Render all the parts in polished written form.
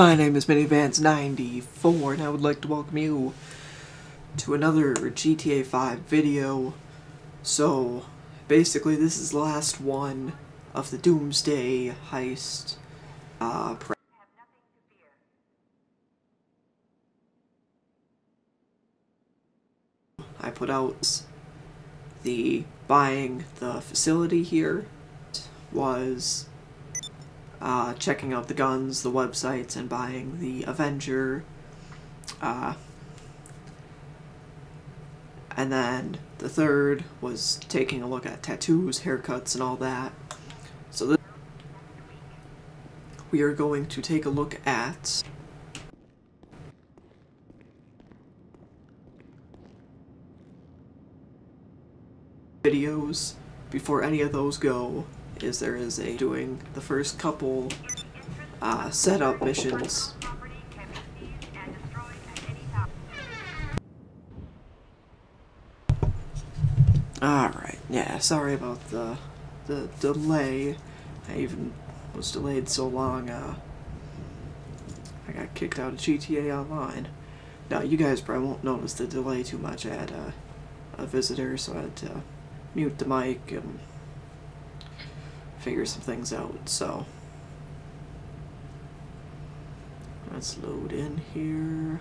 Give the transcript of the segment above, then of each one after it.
My name is minivanz94 and I would like to welcome you to another GTA 5 video. So basically this is the last one of the Doomsday Heist I put out. The buying the facility here was checking out the guns, the websites, and buying the Avenger. And then the third was taking a look at tattoos, haircuts, and all that. So this, we are going to take a look at videos before any of those go. Is there is a doing the first couple setup missions. Alright, yeah, sorry about the delay. I even was delayed so long, I got kicked out of GTA Online. Now, you guys probably won't notice the delay too much. I had a visitor, so I had to mute the mic and figure some things out, so let's load in here.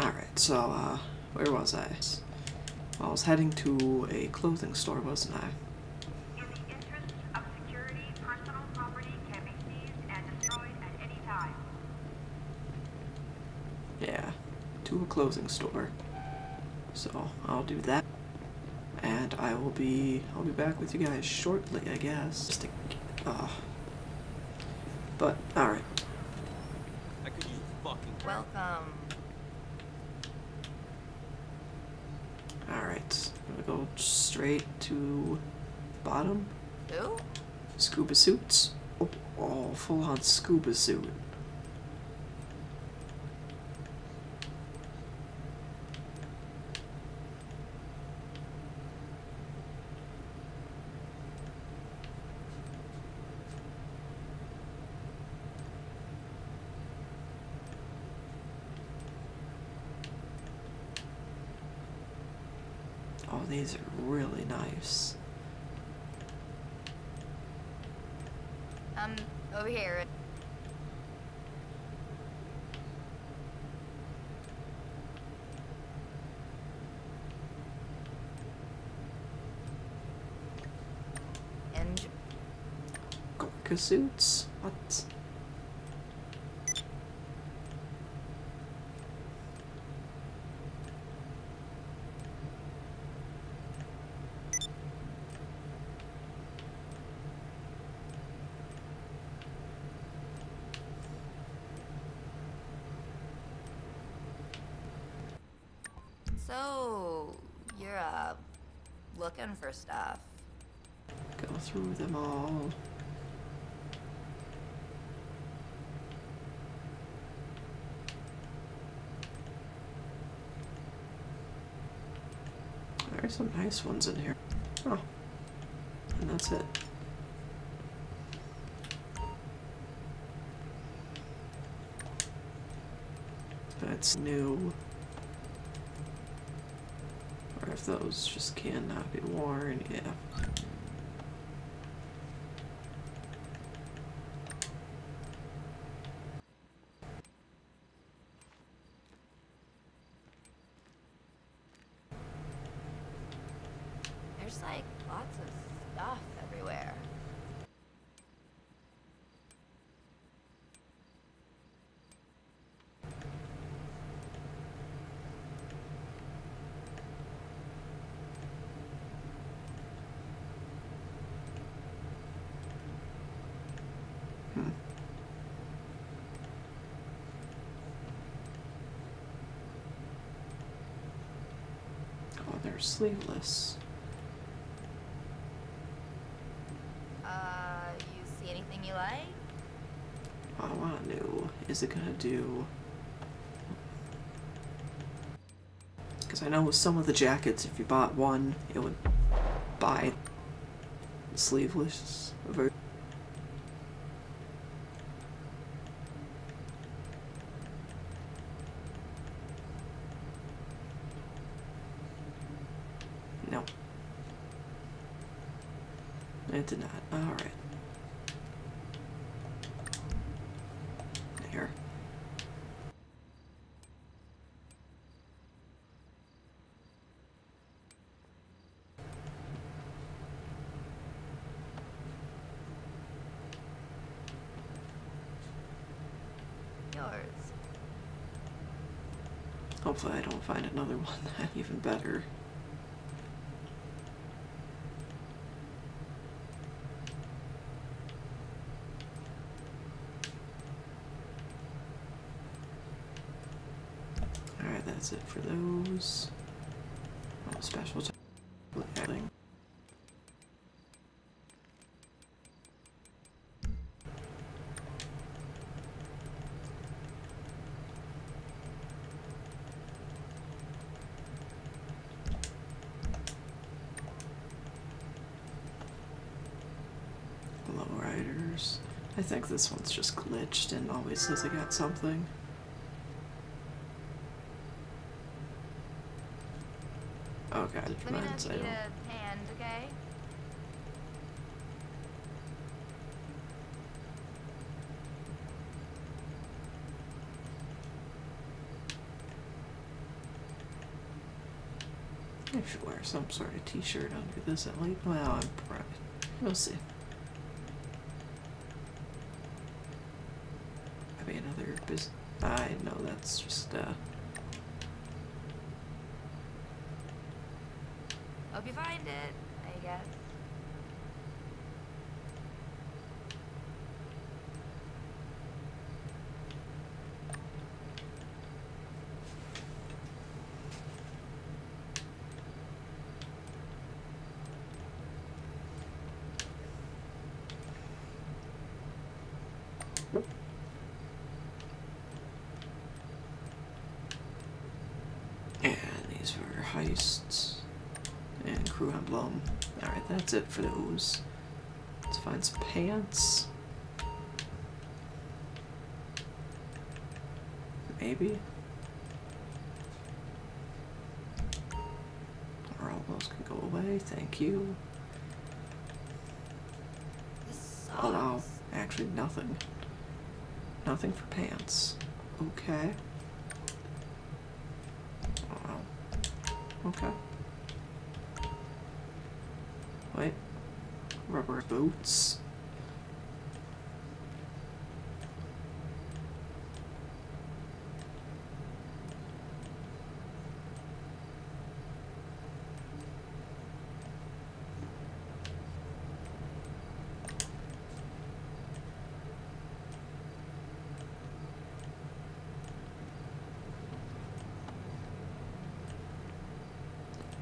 Alright, so where was I? Well, I was heading to a clothing store, wasn't I? In the interest of security, personal property can be seized and destroyed at any time. Yeah, to a clothing store. So I'll do that. And I'll be back with you guys shortly, I guess. Just to, but alright. I could use fucking welcome. Alright, I'm gonna go straight to bottom. Who? Scuba suits. Oh, full on scuba suit. Oh, these are really nice. Over here. And Gorka suits? What? So, you're, looking for stuff. Go through them all. There are some nice ones in here. Oh. And that's it. That's new. Or if those just cannot be worn, yeah. There's like lots of stuff everywhere. Oh, they're sleeveless. You see anything you like? I want to know. Is it gonna do? Because I know with some of the jackets, if you bought one, it would buy the sleeveless version. It did not. All right. Here. Yours. Hopefully I don't find another one that's even better. That's it for those. Oh, special thing. Low riders. I think this one's just glitched and always says I got something. Oh god, let me just need a hand, okay? I should wear some sort of t-shirt under this at least. Well, I'm probably. We'll see. Maybe another business. I know that's just hope you find it, I guess. And these were heists. And crew emblem. Alright, that's it for those. Let's find some pants. Maybe. Or all those can go away, thank you. Oh no, actually nothing. Nothing for pants. Okay. Oh, okay. Wait, rubber boots.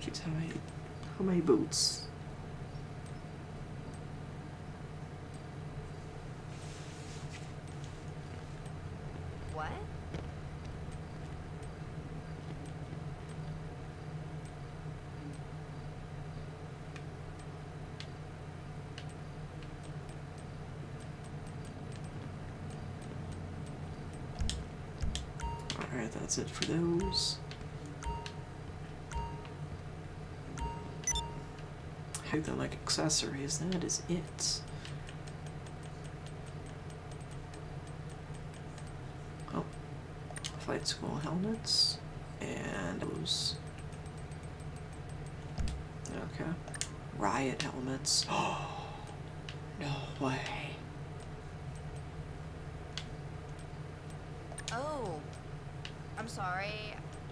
Jeez, how many boots? Alright, that's it for those. Heck, they like accessories, that is it. Oh, flight school helmets and those. Okay. Riot helmets. Oh, no way. Oh. I'm sorry,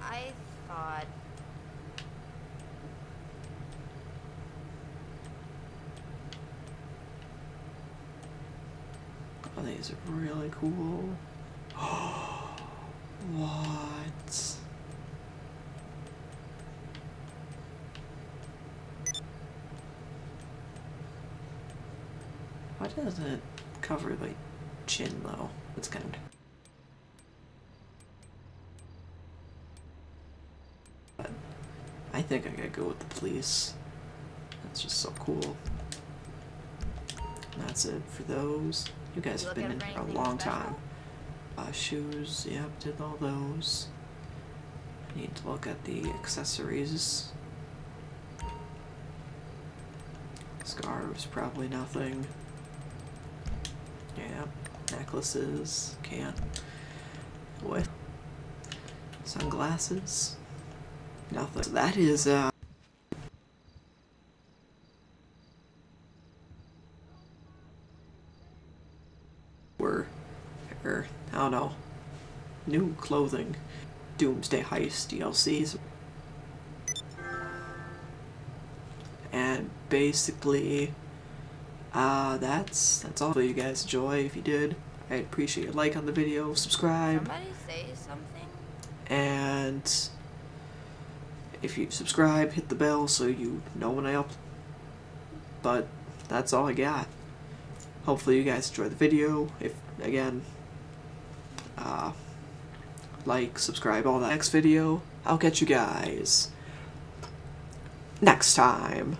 I thought... Oh, these are really cool. What? Why doesn't it cover, like, chin though? It's kind of... I think I gotta go with the police. That's just so cool. And that's it for those. You guys have been in here a long time. Shoes, yep, did all those. I need to look at the accessories. Scarves, probably nothing. Yeah, necklaces, can't. What? Sunglasses? Nothing. So that is, I don't know. New clothing. Doomsday Heist DLCs. And basically, that's all. You guys enjoy. If you did, I'd appreciate a like on the video, subscribe. Somebody say something. And if you subscribe, hit the bell so you know when I upload. But that's all I got. Hopefully you guys enjoy the video. If, again, like, subscribe, all that. Next video, I'll catch you guys next time.